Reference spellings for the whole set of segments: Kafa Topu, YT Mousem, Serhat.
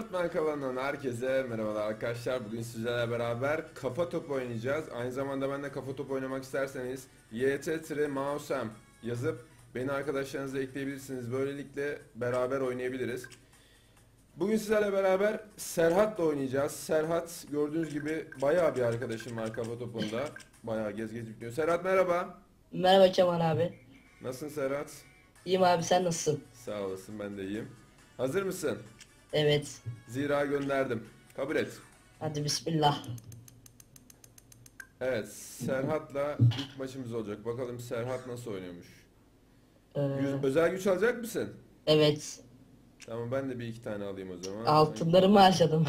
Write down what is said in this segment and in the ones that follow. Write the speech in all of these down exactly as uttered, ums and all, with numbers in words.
Öğretmen kanalından herkese merhabalar arkadaşlar. Bugün sizlerle beraber kafa topu oynayacağız. Aynı zamanda ben de kafa topu oynamak isterseniz Y T Mousem yazıp beni arkadaşlarınıza ekleyebilirsiniz. Böylelikle beraber oynayabiliriz. Bugün sizlerle beraber Serhat'la oynayacağız. Serhat gördüğünüz gibi bayağı bir arkadaşım var kafa topunda. Bayağı gez gez bitmiyor. Serhat merhaba. Merhaba Kemal abi. Nasılsın Serhat? İyiyim abi, sen nasılsın? Sağ olasın, ben de iyiyim. Hazır mısın? Evet. Zira gönderdim. Kabul et. Hadi bismillah. Evet, Serhat'la ilk maçımız olacak. Bakalım Serhat nasıl oynuyormuş. Ee... Özel güç alacak mısın? Evet. Tamam, ben de bir iki tane alayım o zaman. Altınlarımı harcadım.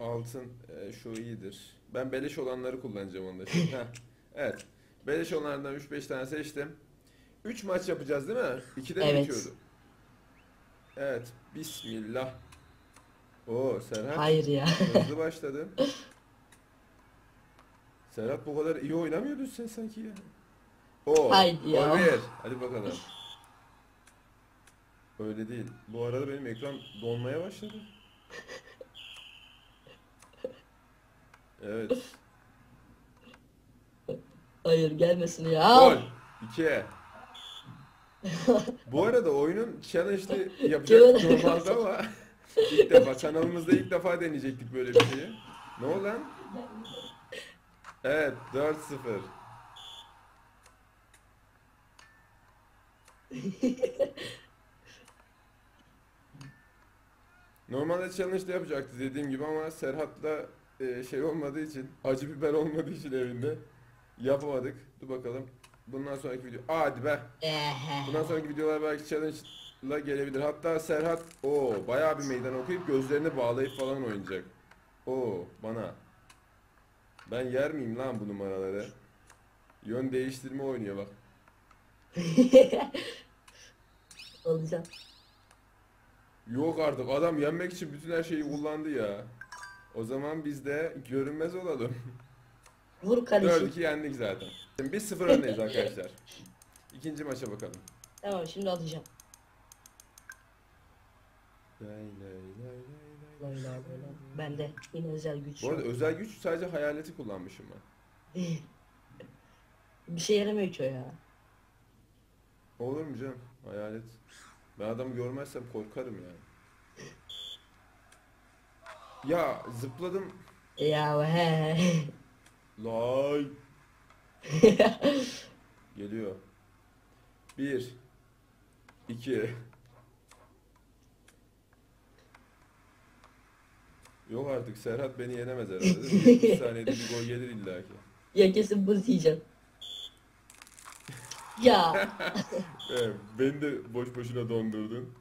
Altın e, şu iyidir. Ben beleş olanları kullanacağım onda. Evet. Beleş olanlardan üç beş tane seçtim. üç maç yapacağız değil mi? ikide mi evet. Geçiyordu? Evet. Bismillah. Oo Serhat. Hayır ya. Hızlı başladın. Serhat bu kadar iyi oynamıyordun sen sanki ya. Oo. Haydi ya. Hadi bakalım. Öyle değil. Bu arada benim ekran donmaya başladı. Evet. Hayır gelmesin ya. Gol. iki. Bu arada oyunun challenge'ı yapacak normalde ama ilk defa kanalımızda ilk defa deneyecektik böyle bir şeyi. Ne oldu lan? Evet, dört sıfır. Normalde challenge de yapacaktı dediğim gibi ama Serhat'la şey olmadığı için, acı biber olmadığı için evinde yapamadık. Dur bakalım. Bundan sonraki video, hadi be. Bundan sonraki videolar belki challenge'la gelebilir. Hatta Serhat o bayağı bir meydan okuyup gözlerini bağlayıp falan oynayacak. Oo bana. Ben yer miyim lan bu numaraları? Yön değiştirme oynuyor bak. Olacak. Yok artık, adam yenmek için bütün her şeyi kullandı ya. O zaman biz de görünmez olalım. Vur kardeşim. dört iki yendik zaten. bir sıfır öndeyiz arkadaşlar. İkinci maça bakalım. Tamam, şimdi alacağım. Ben de yine özel güç. Bu arada özel güç sadece hayaleti kullanmışım ben. Bir şey yaramıyor ki o ya. Olur mu canım hayalet? Ben adamı görmezsem korkarım yani. Ya zıpladım. Ya he. Lay. Geliyor. Bir. İki. Yok artık, Serhat beni yenemez herhalde. Bir saniyede bir gol gelir illaki. Ya kesin buz yiyeceğim. Ya. Evet, beni de boş boşuna dondurdun.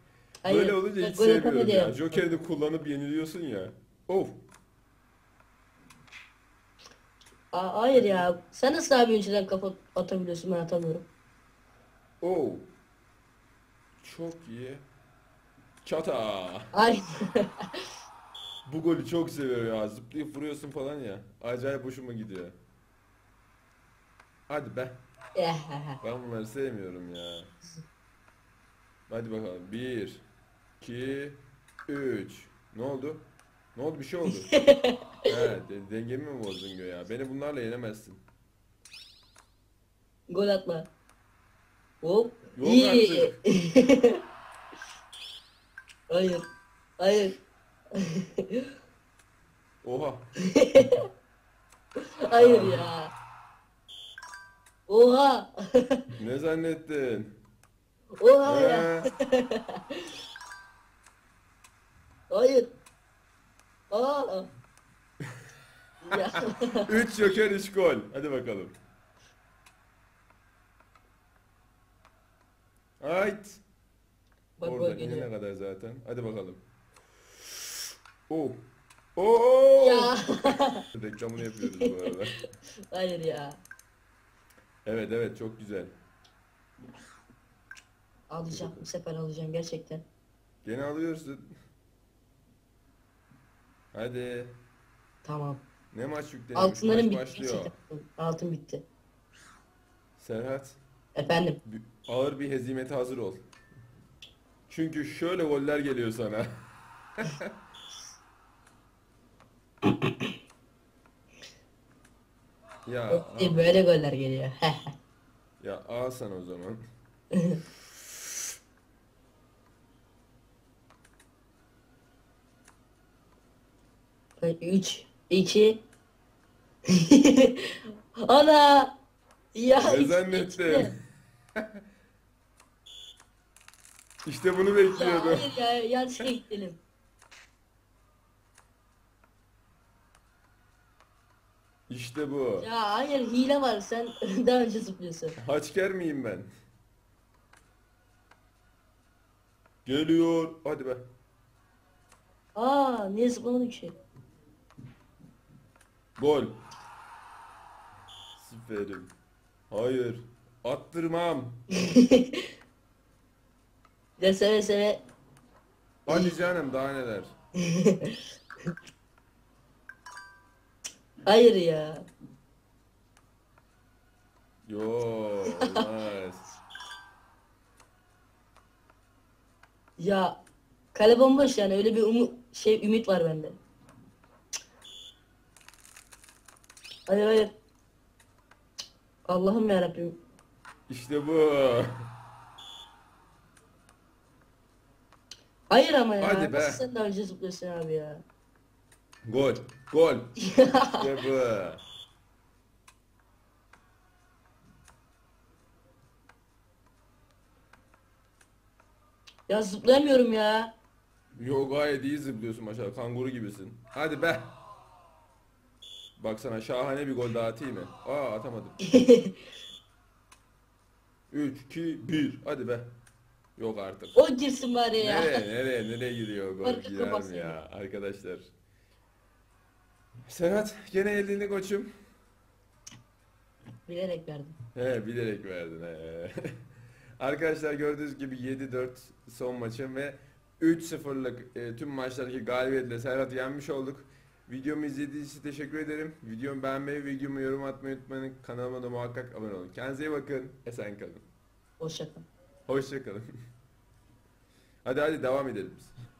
Hayır, böyle olunca hiç sevmiyorum ya. Joker'ini kullanıp yeniliyorsun ya. Of. Aa, hayır ya. Sen nasıl abi önceden kafa atabiliyorsun, ben atamıyorum. Oo. Çok iyi. Çata. Ay. Bu golü çok seviyor ya. Zıplayıp vuruyorsun falan ya. Acayip hoşuma gidiyor. Hadi be. Ben bunları sevmiyorum ya. Hadi bakalım. Bir, iki, üç. Ne oldu? Ne oldu? Bir şey oldu. He, dengemi mi bozdun gö ya? Beni bunlarla yenemezsin. Gol atma. Hop. Yok artık. Hayır. Hayır. Oha. Hayır ya. Oha. Ne zannettin? Oha he. Ya. Hayır. Aa. üç joker üç gol. Hadi bakalım. Hayt. Bak, orada ne kadar zaten. Hadi bakalım. Oo. Oo. Ya. Reklamını yapıyoruz bu arada. Hayır ya. Evet evet, çok güzel. Alacağım bu sefer, alacağım gerçekten. Gene alıyorsun. Hadi. Tamam. Ne maç yükleniyor? Altınların maç bitti. Başlıyor. Altın bitti. Serhat. Efendim. Ağır bir hezimete hazır ol. Çünkü şöyle goller geliyor sana. Ya Opti, böyle goller geliyor. Ya al sen o zaman. üç iki Ana! Ya ne zannettin? İşte bunu bekliyordum. Ya hayır ya, yanlış bekledim. İşte bu. Ya hayır, hile var, sen daha önce zıplıyorsun. Haçker miyim ben? Geliyor, hadi be. Aa, niye zıplamadın ki? Gol. Süperim. Hayır. Attırmam. De seve seve. Hadi canım, daha neler. Hayır ya. Yo, olmaz. Ya kale bomboş yani, öyle bir umu şey ümit var bende. Hayır hayır. Allah'ım ya Rabbim. İşte bu. Hayır ama ya. Hadi be. Nasıl sen daha önce zıplıyorsun abi ya? Gol. Gol. İşte bu. Ya zıplayamıyorum ya. Yo, gayet iyi zıplıyorsun maşallah. Kanguru gibisin. Hadi be. Baksana, şahane bir gol daha atayım mı? Aa, atamadım. üç iki bir hadi be. Yok artık. O girsin bari ya. Nereye nereye nereye gidiyor gol? Gidelim ya arkadaşlar. Serhat, gene elini koçum. Bilerek verdim. He, bilerek verdin. He. Arkadaşlar, gördüğünüz gibi yedi dört son maçım ve üç sıfırlık e, tüm maçlardaki galibiyetle Serhat'ı yenmiş olduk. Videomu izlediğiniz için teşekkür ederim. Videomu beğenmeyi, videomu yorum atmayı unutmayın. Kanalıma da muhakkak abone olun. Kendinize iyi bakın. Esen kalın. Hoşça kalın. Hoşça kalın. Hadi hadi devam edelim biz.